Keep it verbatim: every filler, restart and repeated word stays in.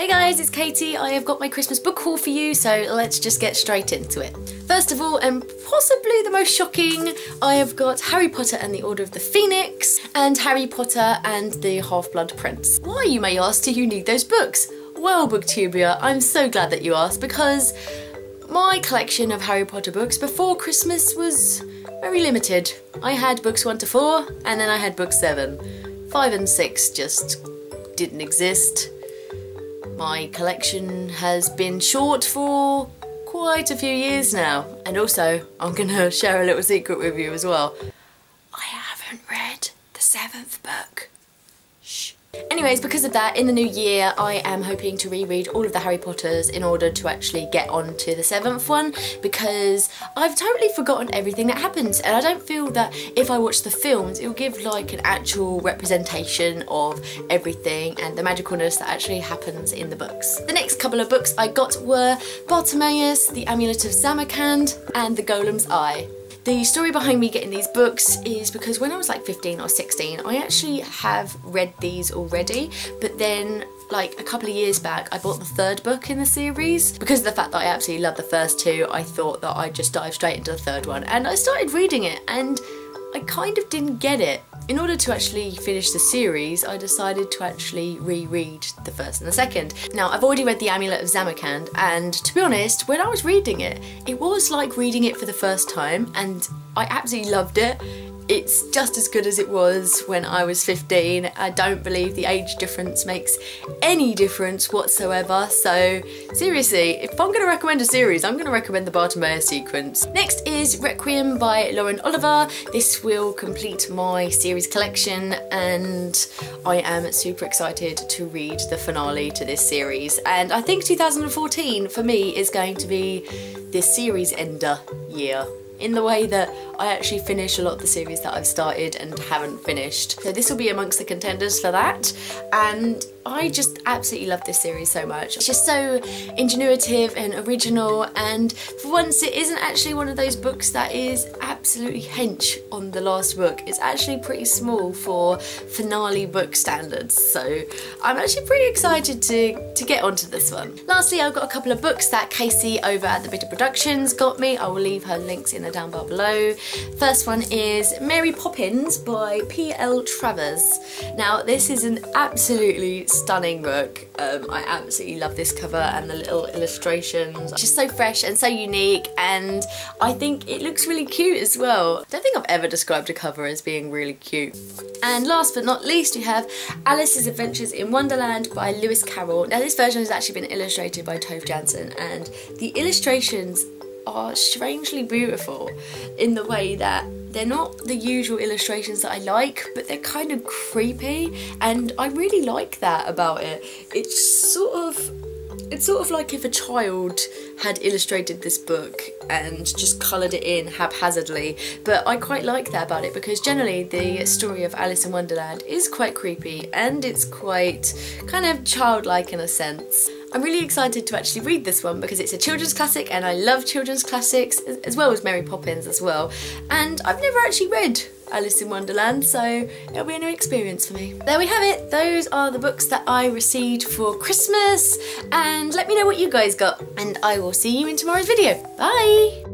Hey guys, it's Katie. I have got my Christmas book haul for you, so let's just get straight into it. First of all, and possibly the most shocking, I have got Harry Potter and the Order of the Phoenix and Harry Potter and the Half-Blood Prince. Why, you may ask, do you need those books? Well, Booktuber, I'm so glad that you asked, because my collection of Harry Potter books before Christmas was very limited. I had books one to four, and then I had book seven. Five and six just didn't exist. My collection has been short for quite a few years now, and also I'm gonna share a little secret with you as well. I haven't read the seventh book. Shh. Anyways, because of that, in the new year I am hoping to reread all of the Harry Potters in order to actually get on to the seventh one, because I've totally forgotten everything that happens, and I don't feel that if I watch the films it'll give like an actual representation of everything and the magicalness that actually happens in the books. The next couple of books I got were Bartimaeus, The Amulet of Samarkand and The Golem's Eye. The story behind me getting these books is because when I was like fifteen or sixteen, I actually have read these already, but then like a couple of years back I bought the third book in the series. Because of the fact that I absolutely loved the first two, I thought that I'd just dive straight into the third one, and I started reading it and I kind of didn't get it. In order to actually finish the series, I decided to actually reread the first and the second. Now, I've already read The Amulet of Samarkand, and to be honest, when I was reading it, it was like reading it for the first time, and I absolutely loved it. It's just as good as it was when I was fifteen. I don't believe the age difference makes any difference whatsoever. So seriously, if I'm going to recommend a series, I'm going to recommend the Bartimaeus sequence. Next is Requiem by Lauren Oliver. This will complete my series collection, and I am super excited to read the finale to this series. And I think two thousand fourteen for me is going to be this series ender year, in the way that I actually finish a lot of the series that I've started and haven't finished. So this will be amongst the contenders for that, and I just absolutely love this series so much. It's just so ingenuitive and original, and for once it isn't actually one of those books that is absolutely hench on the last book. It's actually pretty small for finale book standards, so I'm actually pretty excited to, to get onto this one. Lastly, I've got a couple of books that Casey over at The Bitter Productions got me. I will leave her links in the down bar below. First one is Mary Poppins by P L Travers. Now, this is an absolutely stunning book. Um, I absolutely love this cover and the little illustrations. It's just so fresh and so unique, and I think it looks really cute as well. I don't think I've ever described a cover as being really cute. And last but not least, we have Alice's Adventures in Wonderland by Lewis Carroll. Now, this version has actually been illustrated by Tove Jansson, and the illustrations are strangely beautiful in the way that they're not the usual illustrations that I like, but they're kind of creepy, and I really like that about it. It's sort of it's sort of like if a child had illustrated this book and just coloured it in haphazardly, but I quite like that about it, because generally the story of Alice in Wonderland is quite creepy and it's quite kind of childlike in a sense. I'm really excited to actually read this one because it's a children's classic, and I love children's classics, as well as Mary Poppins as well, and I've never actually read Alice in Wonderland, so it'll be a new experience for me. There we have it. Those are the books that I received for Christmas, and let me know what you guys got, and I will see you in tomorrow's video. Bye!